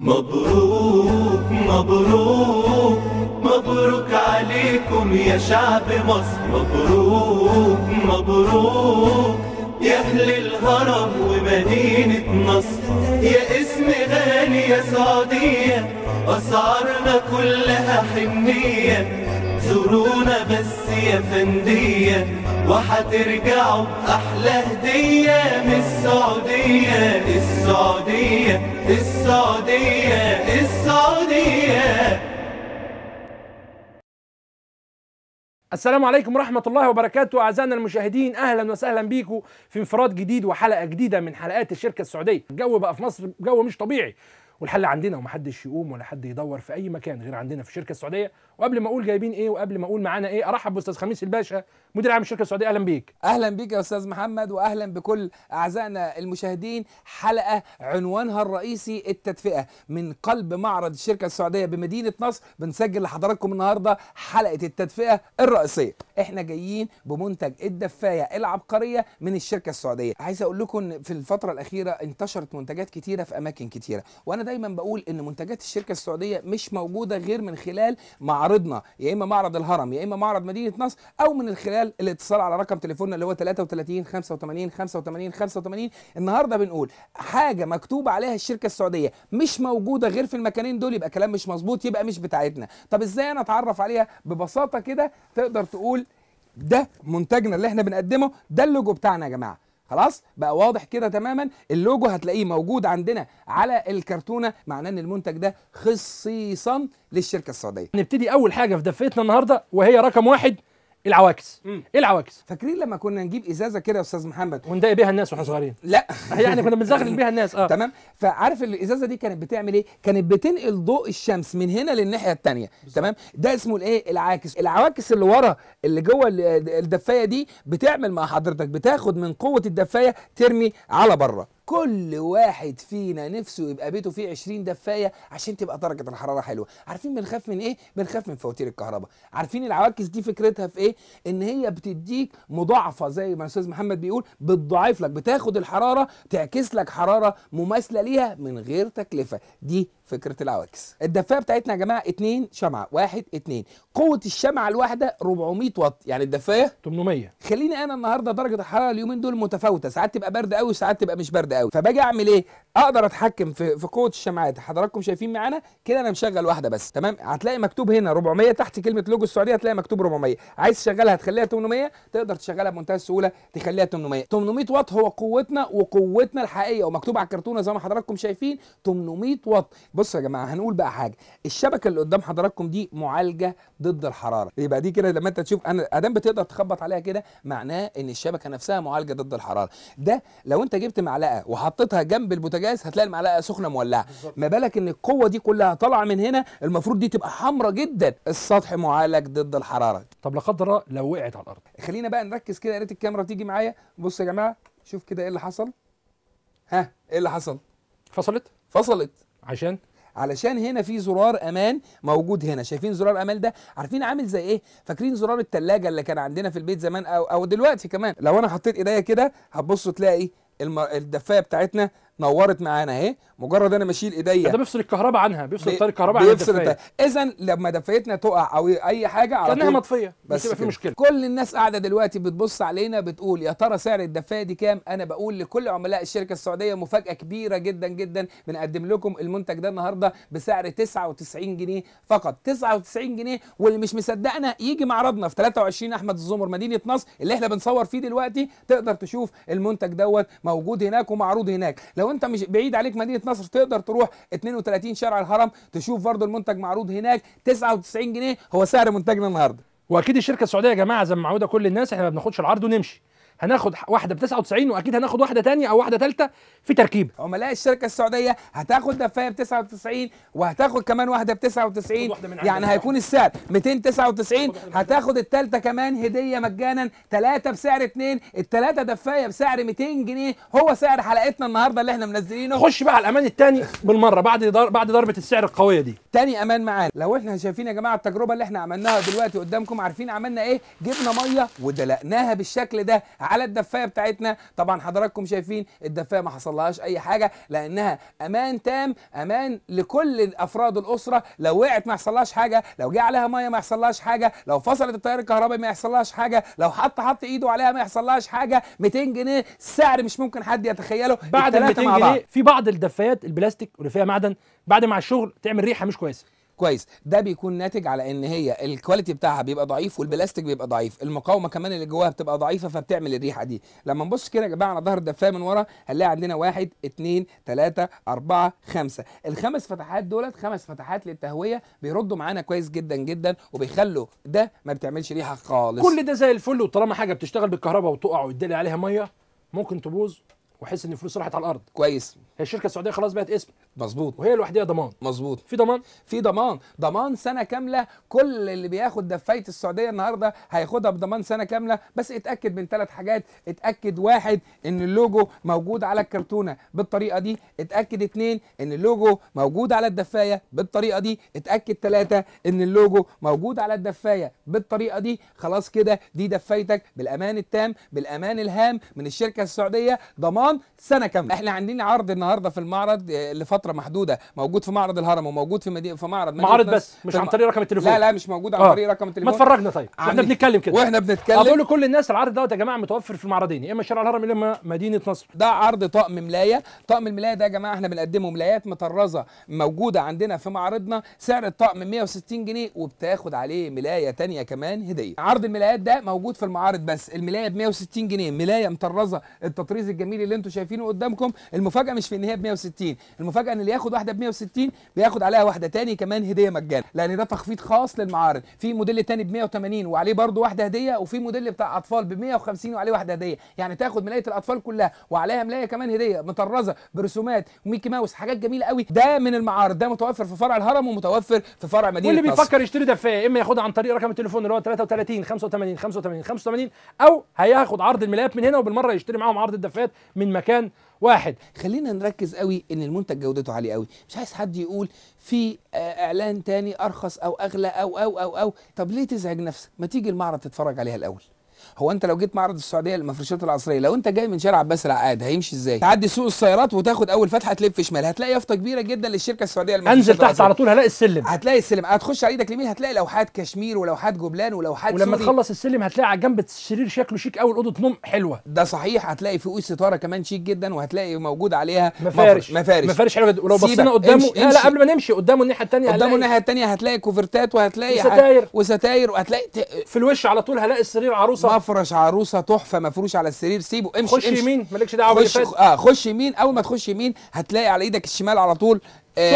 مبروك مبروك مبروك عليكم يا شعب مصر، مبروك مبروك يا أهل الهرم ومدينة نصر، يا اسم غالي يا سعودية أسعارنا كلها حنية، زورونا بس يا فندية وحترجعوا بأحلى هدية من السعودية، السعودية السعودية السعودية. السلام عليكم ورحمة الله وبركاته أعزائنا المشاهدين، أهلا وسهلا بيكم في انفراد جديد وحلقة جديدة من حلقات الشركة السعودية. الجو بقى في مصر جو مش طبيعي، والحل عندنا ومحدش يقوم ولا حد يدور في اي مكان غير عندنا في الشركه السعوديه. وقبل ما اقول جايبين ايه وقبل ما اقول معانا ايه، ارحب باستاذ خميس الباشا مدير عام الشركه السعوديه. اهلا بيك. اهلا بيك يا استاذ محمد، واهلا بكل اعزائنا المشاهدين. حلقه عنوانها الرئيسي التدفئه من قلب معرض الشركه السعوديه بمدينه نصر، بنسجل لحضراتكم النهارده حلقه التدفئه الرئيسيه. احنا جايين بمنتج الدفايه العبقريه من الشركه السعوديه. عايز اقول لكم ان في الفتره الاخيره انتشرت منتجات كتيره في اماكن كتيره، وانا دايما بقول ان منتجات الشركه السعوديه مش موجوده غير من خلال معارضنا، يا اما معرض الهرم يا اما معرض مدينه نصر، او من خلال الاتصال على رقم تليفوننا اللي هو 33 85 85 85. النهارده بنقول حاجه مكتوب عليها الشركه السعوديه مش موجوده غير في المكانين دول، يبقى كلام مش مظبوط، يبقى مش بتاعتنا. طب ازاي انا اتعرف عليها؟ ببساطه كده تقدر تقول ده منتجنا اللي احنا بنقدمه، ده اللوجو بتاعنا يا جماعه. خلاص بقى واضح كده تماما، اللوجو هتلاقيه موجود عندنا على الكرتونه، معناه ان المنتج ده خصيصا للشركه السعوديه. نبتدي اول حاجه في دفئتنا النهارده وهي رقم 1، العواكس. ايه العواكس؟ فاكرين لما كنا نجيب ازازه كده يا استاذ محمد ونداقي بيها الناس واحنا صغيرين؟ لا يعني كنا بنزغلل بيها الناس. تمام. فعارف الازازه دي كانت بتعمل ايه؟ كانت بتنقل ضوء الشمس من هنا للناحيه الثانيه. تمام. ده اسمه الايه؟ العاكس. العواكس اللي ورا اللي جوه الدفايه دي بتعمل مع حضرتك، بتاخد من قوه الدفايه ترمي على بره. كل واحد فينا نفسه يبقى بيته فيه 20 دفايه عشان تبقى درجه الحراره حلوه. عارفين بنخاف من ايه؟ بنخاف من فواتير الكهرباء. عارفين العواكس دي فكرتها في ايه؟ ان هي بتديك مضاعفه زي ما الاستاذ محمد بيقول، بتضاعف لك، بتاخد الحراره تعكس لك حراره مماثله ليها من غير تكلفه. دي فكره العواكس. الدفايه بتاعتنا يا جماعه 2 شمعه، 1 2، قوه الشمعه الواحده 400 واط، يعني الدفايه 800. خليني انا النهارده درجه الحراره اليومين دول متفاوته، ساعات تبقى برد قوي وساعات تبقى مش برد قوي، فباجي اعمل ايه؟ اقدر اتحكم في قوه الشمعات. حضراتكم شايفين معانا كده انا مشغل واحده بس. تمام. هتلاقي مكتوب هنا 400 تحت كلمه لوجو السعوديه، هتلاقي مكتوب 400. عايز تشغلها تخليها 800، تقدر تشغلها بمنتهى السهوله تخليها 800. 800 واط هو قوتنا، وقوتنا الحقيقيه، ومكتوب على الكرتونه زي ما حضراتكم شايفين 800 واط. بصوا يا جماعه، هنقول بقى حاجه، الشبكه اللي قدام حضراتكم دي معالجه ضد الحراره، يبقى دي كده لما انت تشوف انا ادام بتقدر تخبط عليها كده، معناه ان الشبكه نفسها معالجه ضد الحراره. ده لو انت جبت معلقه وحطيتها جنب البوتاجاز هتلاقي المعلقه سخنه مولعه، ما بالك ان القوه دي كلها طالعه من هنا، المفروض دي تبقى حمراء جدا. السطح معالج ضد الحراره. طب لا قدر الله لو وقعت على الارض. خلينا بقى نركز كده، يا ريت الكاميرا تيجي معايا. بص يا جماعه، شوف كده ايه اللي حصل. ها ايه اللي حصل؟ فصلت علشان هنا في زرار امان موجود هنا. شايفين زرار امان ده؟ عارفين عامل زي ايه؟ فاكرين زرار الثلاجه اللي كان عندنا في البيت زمان او دلوقتي كمان؟ لو انا حطيت ايديا كده هتبصوا تلاقي الدفايه بتاعتنا نورت معانا اهي، مجرد انا ماشيل ايديا ده بيفصل الكهرباء عنها، بيفصل طريق الكهرباء عن الدفايه. اذا لما دفايتنا تقع او اي حاجه على طول كانها مطفيه، بس يبقى في مشكله. كل الناس قاعده دلوقتي بتبص علينا بتقول يا ترى سعر الدفايه دي كام؟ انا بقول لكل عملاء الشركه السعوديه مفاجاه كبيره جدا جدا، بنقدم لكم المنتج ده النهارده بسعر 99 جنيه فقط، 99 جنيه. واللي مش مصدقنا يجي معرضنا في 23 احمد الزمر مدينه نصر اللي احنا بنصور فيه دلوقتي، تقدر تشوف المنتج دوت موجود هناك ومعروض هناك. لو انت مش بعيد عليك مدينه نصر تقدر تروح 32 شارع الهرم تشوف برضه المنتج معروض هناك. 99 جنيه هو سعر منتجنا النهارده. واكيد الشركه السعوديه يا جماعه زي ما معوده كل الناس، احنا ما بناخدش العرض ونمشي، هناخد واحده ب 99، واكيد هناخد واحده ثانيه او واحده ثالثه في تركيبه. عملاء الشركه السعوديه هتاخد دفايه ب 99، وهتاخد كمان واحده ب 99، يعني هيكون السعر 299، هتاخد الثالثه كمان هديه مجانا، 3 بسعر 2، الثلاثه دفايه بسعر 200 جنيه. هو سعر حلقتنا النهارده اللي احنا منزلينه. خش بقى على الامان الثاني بالمره بعد ضربه السعر القويه دي. ثاني امان معانا. لو احنا شايفين يا جماعه التجربه اللي احنا عملناها دلوقتي قدامكم، عارفين عملنا ايه؟ جبنا ميه ودلقناها بالشكل ده على الدفايه بتاعتنا. طبعا حضراتكم شايفين الدفايه ما حصلهاش اي حاجه لانها امان تام، امان لكل افراد الاسره. لو وقعت ما يحصلهاش حاجه، لو جه عليها ميه ما يحصلهاش حاجه، لو فصلت التيار الكهربائي ما يحصلهاش حاجه، لو حط ايده عليها ما يحصلهاش حاجه. 200 جنيه سعر مش ممكن حد يتخيله. بعد 200 جنيه في بعض الدفايات البلاستيك اللي فيها معدن بعد مع الشغل تعمل ريحه مش كويسه. كويس، ده بيكون ناتج على ان هي الكواليتي بتاعها بيبقى ضعيف، والبلاستيك بيبقى ضعيف، المقاومه كمان اللي جواها بتبقى ضعيفه، فبتعمل الريحه دي. لما نبص كده يا جماعه على ظهر الدفايه من ورا هنلاقي عندنا 1 2 3 4 5، الخمس فتحات دولت 5 فتحات للتهويه، بيردوا معانا كويس جدا جدا وبيخلوا ده ما بتعملش ريحه خالص. كل ده زي الفل، وطالما حاجه بتشتغل بالكهرباء وتقع ويدلي عليها ميه ممكن تبوظ واحس ان الفلوس راحت على الارض. كويس، هي الشركه السعوديه خلاص بقت اسم. مظبوط، وهي لوحدها ضمان. مظبوط، في ضمان، في ضمان، ضمان سنه كامله. كل اللي بياخد دفايه السعوديه النهارده هياخدها بضمان سنه كامله. بس اتاكد من 3 حاجات، اتاكد 1 ان اللوجو موجود على الكرتونه بالطريقه دي، اتاكد 2 ان اللوجو موجود على الدفايه بالطريقه دي، اتاكد 3 ان اللوجو موجود على الدفايه بالطريقه دي. خلاص كده دي دفايتك بالامان التام، بالامان الهام من الشركه السعوديه، ضمان سنه كامله. احنا عندنا عرض النهارده في المعرض لفتره محدوده، موجود في معرض الهرم وموجود في معرض بس مش عن طريق رقم التليفون. لا لا، مش موجود عن طريق رقم التليفون. ما تفرجنا طيب واحنا بنتكلم كده، واحنا بنتكلم اقول لكل الناس العرض دوت يا جماعه متوفر في المعرضين، يا اما شارع الهرم يا اما مدينه نصر. ده عرض طقم ملايه. طقم الملايه ده يا جماعه احنا بنقدمه ملايات مطرزه موجوده عندنا في معرضنا. سعر الطقم 160 جنيه، وبتاخد عليه ملايه ثانيه كمان هديه. عرض الملايات ده موجود في المعارض بس. الملايه ب 160 جنيه، ملايه مطرزه، التطريز الجميل اللي انتوا شايفينه قدامكم. المفاجاه مش في ان هي ب 160، المفاجاه ان اللي ياخد واحده ب 160 بياخد عليها واحده تاني كمان هديه مجانا، لان ده تخفيض خاص للمعارض. في موديل تاني ب 180 وعليه برضه واحده هديه، وفي موديل بتاع اطفال ب 150 وعليه واحده هديه. يعني تاخد ملايه الاطفال كلها وعليها ملايه كمان هديه مطرزه برسومات وميكي ماوس، حاجات جميله قوي. ده من المعارض، ده متوفر في فرع الهرم ومتوفر في فرع مدينه نصر. واللي بيفكر يشتري دفايه اما ياخدها عن طريق رقم التليفون اللي هو 33 85 85 85 او هياخد عرض الملايات من هنا، وبالمره يشتري معاهم عرض الدفايات من مكان واحد. خلينا نركز قوي ان المنتج جودته عاليه قوي، مش عايز حد يقول في اعلان تاني ارخص او اغلى او او او او. طب ليه تزعج نفسك؟ ما تيجي المعرض تتفرج عليها الاول. هو انت لو جيت معرض السعوديه للمفروشات العصريه، لو انت جاي من شارع عباس العقاد هيمشي ازاي؟ تعدي سوق السيارات وتاخد اول فتحه تلف شمال، هتلاقي يافطه كبيره جدا للشركه السعوديه للمفروشات العصريه. انزل تحت على طول هلاقي السلم، هتلاقي السلم، هتخش على ايدك اليمين هتلاقي لوحات كشمير ولوحات جبلان ولوحات سوري. ولما تخلص السلم هتلاقي على جنب السرير شكله شيك قوي، اوضه نوم حلوه. ده صحيح، هتلاقي فوق ستاره كمان شيك جدا، وهتلاقي موجود عليها مفارش، مفارش حلوه. ولو بصينا قدامه، لا قبل ما نمشي قدامه الناحيه الثانيه، قدامه الناحيه الثانيه هتلاقي كوفرتات وهتلاقي وستاير وستاير، وهتلاقي في الوش على طول هلاقي السرير عروسه، مفرش عروسه تحفه مفروش على السرير. سيبه امشي، خش يمين مالكش دعوه باللي فات. خش يمين، اول ما تخش يمين هتلاقي على ايدك الشمال على طول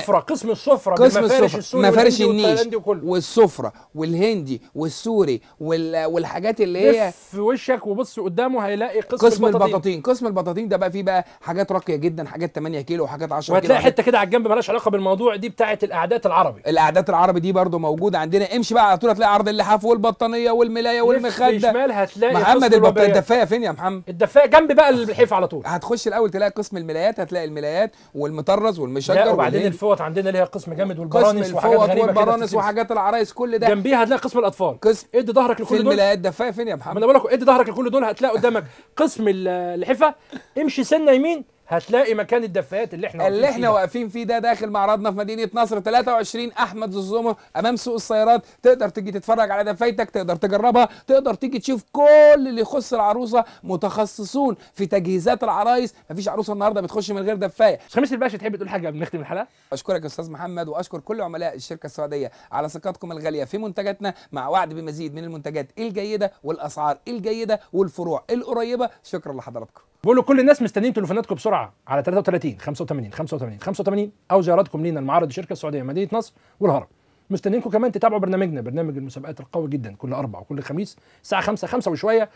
سفرة، قسم السفرة، قسم السفرة، مفارش النيش والسفرة والهندي والسوري والحاجات اللي هي في وشك. وبص قدامه هيلاقي قسم البطاطين. قسم البطاطين ده بقى فيه بقى حاجات راقية جدا، حاجات 8 كيلو وحاجات 10 كيلو، وهتلاقي حتة كده على الجنب مالهاش علاقة بالموضوع دي بتاعة القعدات العربي. القعدات العربي دي برضو موجودة عندنا. امشي بقى على طول هتلاقي عرض اللحاف والبطانية والملاية والمخدة. شمال هتلاقي محمد الدفاية. فين يا محمد؟ الدفاية جنب بقى الحيف على طول. هتخش الأول تلاقي قسم الملايات، هتلاقي الملايات والمطرز والمشجر، وبعدين الفوط عندنا اللي هي قسم جامد، والبرانس وحاجات غريبه، والبرانس وحاجات العرايس، كل ده جنبيها هتلاقي قسم الاطفال. قسم ادي ظهرك لكل دول. فين ملايات دفايه فين يا محمد؟ انا بقول لك ادي ظهرك لكل دول هتلاقي قدامك قسم الحفه. امشي سنه يمين هتلاقي مكان الدفايات اللي احنا واقفين فيه ده داخل معرضنا في مدينه نصر 23 احمد الزمر امام سوق السيارات. تقدر تيجي تتفرج على دفايتك، تقدر تجربها، تقدر تيجي تشوف كل اللي يخص العروسه. متخصصون في تجهيزات العرايس، مفيش عروسه النهارده بتخش من غير دفايه. خميس الباشا، تحب تقول حاجه قبل ما نختم الحلقه؟ اشكرك يا استاذ محمد، واشكر كل عملاء الشركه السعوديه على ثقتكم الغاليه في منتجاتنا، مع وعد بمزيد من المنتجات الجيده والاسعار الجيده والفروع القريبه. شكرا لحضراتكم. بقول لكل الناس مستنيين تليفوناتكم بسرعه على 33 85 85 85 او زياراتكم لينا المعرض الشركه السعوديه مدينه نصر والهرم. مستنيينكم كمان تتابعوا برنامجنا، برنامج المسابقات القوي جدا، كل 4 وكل خميس الساعه 5 وشويه.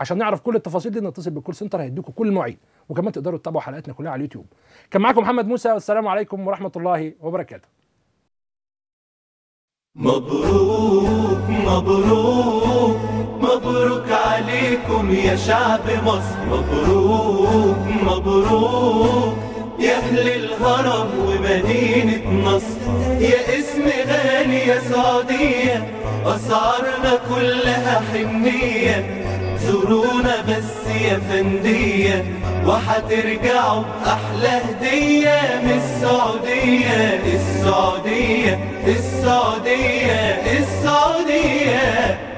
عشان نعرف كل التفاصيل دي نتصل بالكول سنتر هيديكم كل المواعيد، وكمان تقدروا تتابعوا حلقاتنا كلها على اليوتيوب. كان معاكم محمد موسى، والسلام عليكم ورحمه الله وبركاته. مبروك مبروك مبروك عليكم يا شعب مصر، مبروك مبروك يا أهل الهرم ومدينة نصر، يا اسم غالي يا سعودية أسعارنا كلها حنية. زورونا بس يا فندية وحترجعوا أحلى هدية من السعودية. السعودية السعودية السعودية.